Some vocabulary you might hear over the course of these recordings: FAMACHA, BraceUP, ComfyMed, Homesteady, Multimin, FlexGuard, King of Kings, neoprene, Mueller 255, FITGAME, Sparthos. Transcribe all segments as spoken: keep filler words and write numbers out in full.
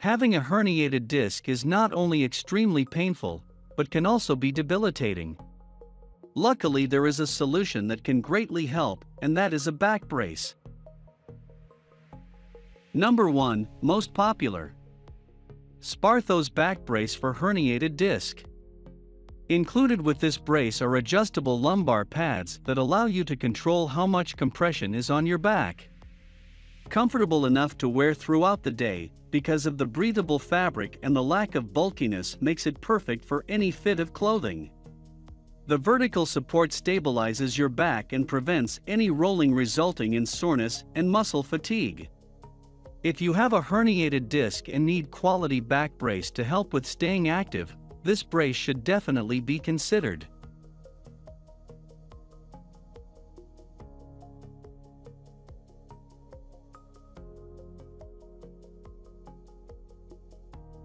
Having a herniated disc is not only extremely painful, but can also be debilitating. Luckily, there is a solution that can greatly help, and that is a back brace. Number one. Most popular. Sparthos back brace for herniated disc. Included with this brace are adjustable lumbar pads that allow you to control how much compression is on your back. Comfortable enough to wear throughout the day, because of the breathable fabric and the lack of bulkiness makes it perfect for any fit of clothing. The vertical support stabilizes your back and prevents any rolling resulting in soreness and muscle fatigue. If you have a herniated disc and need quality back brace to help with staying active, this brace should definitely be considered.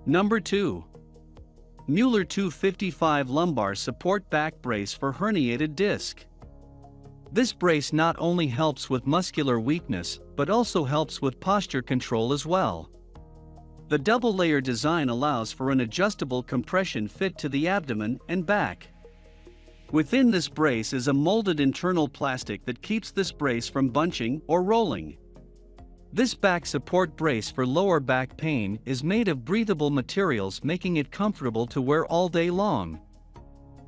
Number two. Mueller two fifty-five lumbar support back brace for herniated disc. This brace not only helps with muscular weakness, but also helps with posture control as well. The double-layer design allows for an adjustable compression fit to the abdomen and back. Within this brace is a molded internal plastic that keeps this brace from bunching or rolling. This back support brace for lower back pain is made of breathable materials, making it comfortable to wear all day long.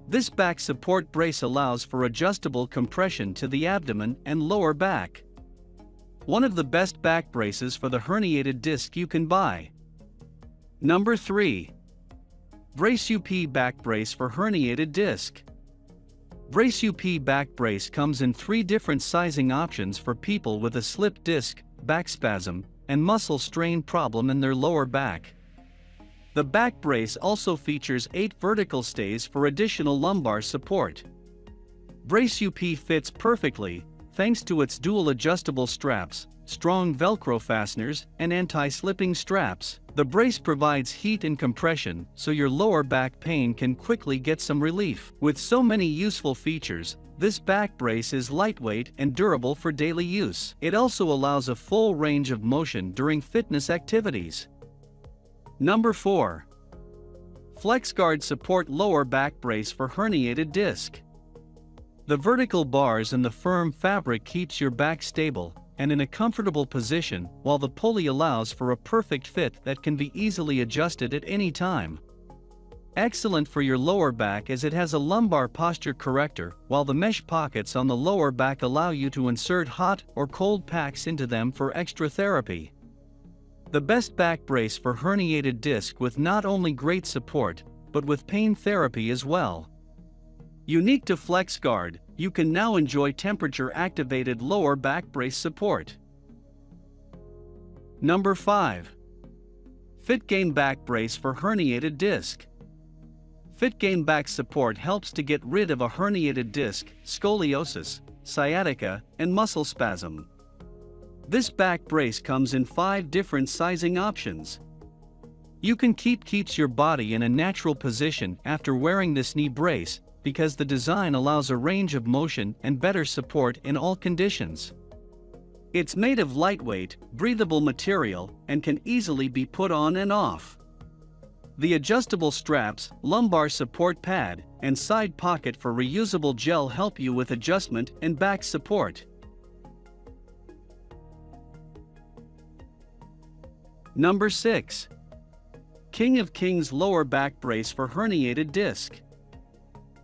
This back support brace allows for adjustable compression to the abdomen and lower back. One of the best back braces for the herniated disc you can buy. Number three. BraceUP back brace for herniated disc. BraceUP back brace comes in three different sizing options for people with a slipped disc, back spasm, and muscle strain problem in their lower back. The back brace also features eight vertical stays for additional lumbar support. BraceUP fits perfectly, thanks to its dual adjustable straps, strong Velcro fasteners, and anti-slipping straps. The brace provides heat and compression, so your lower back pain can quickly get some relief. With so many useful features, this back brace is lightweight and durable for daily use. It also allows a full range of motion during fitness activities. Number four. FlexGuard support lower back brace for herniated disc. The vertical bars and the firm fabric keeps your back stable and in a comfortable position, while the pulley allows for a perfect fit that can be easily adjusted at any time. Excellent for your lower back as it has a lumbar posture corrector, while the mesh pockets on the lower back allow you to insert hot or cold packs into them for extra therapy. The best back brace for herniated disc, with not only great support, but with pain therapy as well. Unique to FlexGuard, you can now enjoy temperature-activated lower back brace support. Number five. FitGame back brace for herniated disc. FitGame back support helps to get rid of a herniated disc, scoliosis, sciatica, and muscle spasm. This back brace comes in five different sizing options. You can keep keeps your body in a natural position after wearing this knee brace, because the design allows a range of motion and better support in all conditions. It's made of lightweight, breathable material and can easily be put on and off. The adjustable straps, lumbar support pad, and side pocket for reusable gel help you with adjustment and back support. Number six. King of Kings lower back brace for herniated disc.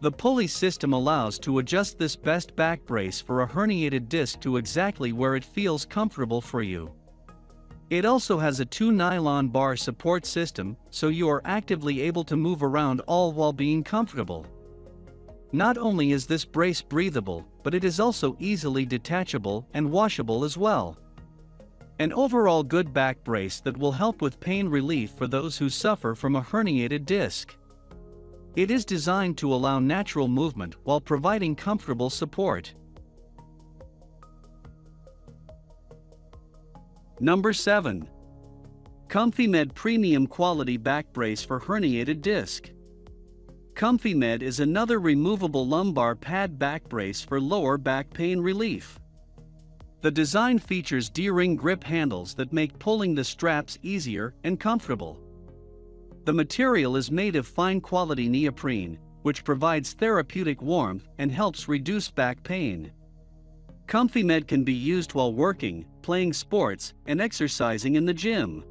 The pulley system allows to adjust this best back brace for a herniated disc to exactly where it feels comfortable for you. It also has a two nylon bar support system, so you are actively able to move around all while being comfortable. Not only is this brace breathable, but it is also easily detachable and washable as well. An overall good back brace that will help with pain relief for those who suffer from a herniated disc. It is designed to allow natural movement while providing comfortable support. Number seven. ComfyMed premium quality back brace for herniated disc. ComfyMed is another removable lumbar pad back brace for lower back pain relief. The design features D-ring grip handles that make pulling the straps easier and comfortable. The material is made of fine-quality neoprene, which provides therapeutic warmth and helps reduce back pain. ComfyMed can be used while working, playing sports, and exercising in the gym.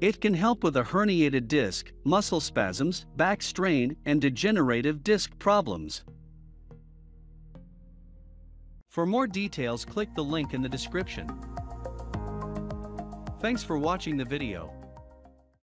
It can help with a herniated disc, muscle spasms, back strain, and degenerative disc problems. For more details, click the link in the description. Thanks for watching the video.